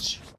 much.